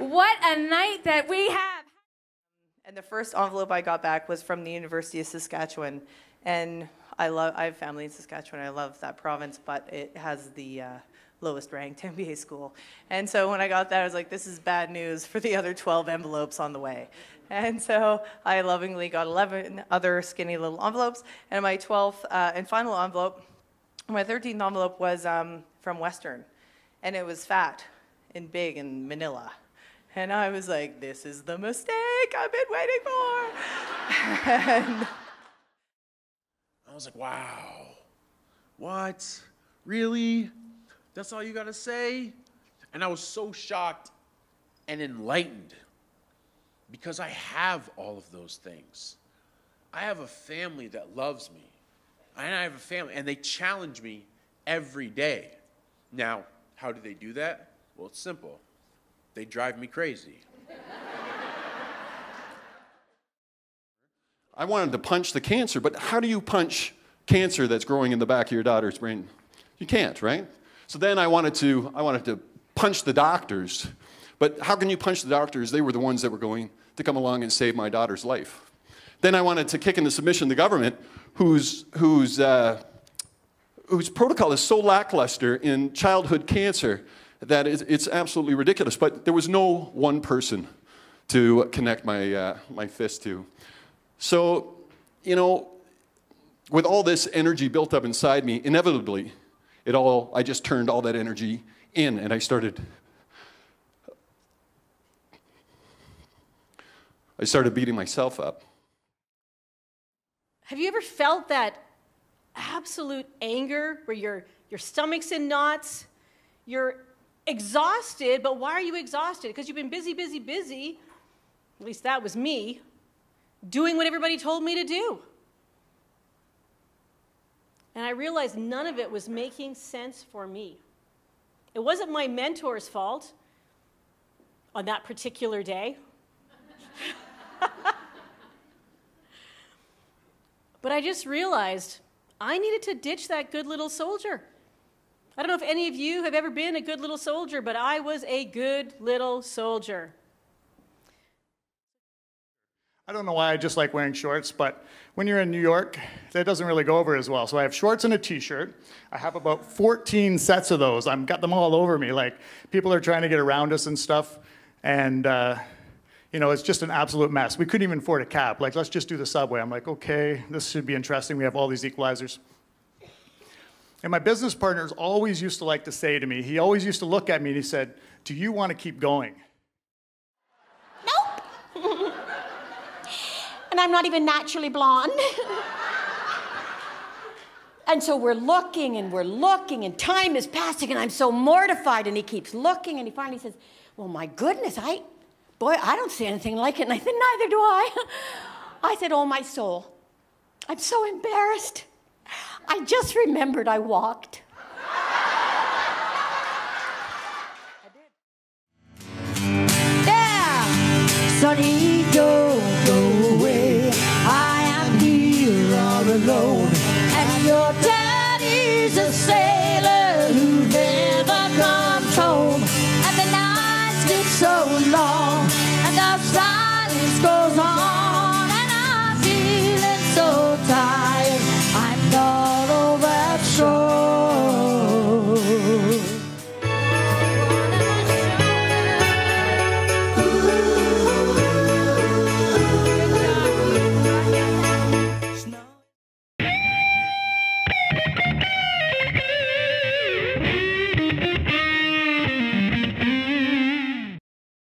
What a night that we have. And the first envelope I got back was from the University of Saskatchewan. And I have family in Saskatchewan. I love that province, but it has the lowest ranked MBA school. And so when I got that, I was like, this is bad news for the other 12 envelopes on the way. And so I lovingly got 11 other skinny little envelopes. And my 12th and final envelope, my 13th envelope was from Western. And it was fat and big and manila. And I was like, this is the mistake I've been waiting for. And I was like, wow, what? Really? That's all you gotta say? And I was so shocked and enlightened because I have all of those things. I have a family that loves me. And I have a family, and they challenge me every day. Now, how do they do that? Well, it's simple. They drive me crazy. I wanted to punch the cancer, but how do you punch cancer that's growing in the back of your daughter's brain? You can't, right? So then I wanted to punch the doctors, but how can you punch the doctors? They were the ones that were going to come along and save my daughter's life. Then I wanted to kick in the submission to government, whose protocol is so lackluster in childhood cancer that it's absolutely ridiculous. But there was no one person to connect my, my fist to. So, you know, with all this energy built up inside me, inevitably, I just turned all that energy in, and I started beating myself up. Have you ever felt that absolute anger where your stomach's in knots, you're exhausted, but why are you exhausted? Because you've been busy, busy, busy, at least that was me, doing what everybody told me to do. And I realized none of it was making sense for me. It wasn't my mentor's fault on that particular day. But I just realized I needed to ditch that good little soldier. I don't know if any of you have ever been a good little soldier, but I was a good little soldier. I don't know why I just like wearing shorts, but when you're in New York, that doesn't really go over as well. So I have shorts and a t-shirt. I have about 14 sets of those. I've got them all over me. Like, people are trying to get around us and stuff. And, you know, it's just an absolute mess. We couldn't even afford a cab. Like, let's just do the subway. I'm like, okay, this should be interesting. We have all these equalizers. And my business partners always used to like to say to me, he always used to look at me and he said, do you want to keep going? Nope. And I'm not even naturally blonde. And so we're looking, and time is passing, and I'm so mortified, and he keeps looking, and he finally says, well, my goodness, I don't see anything like it. And I said, neither do I. I said, oh, my soul, I'm so embarrassed. I just remembered I walked. I did. Yeah. Sorry.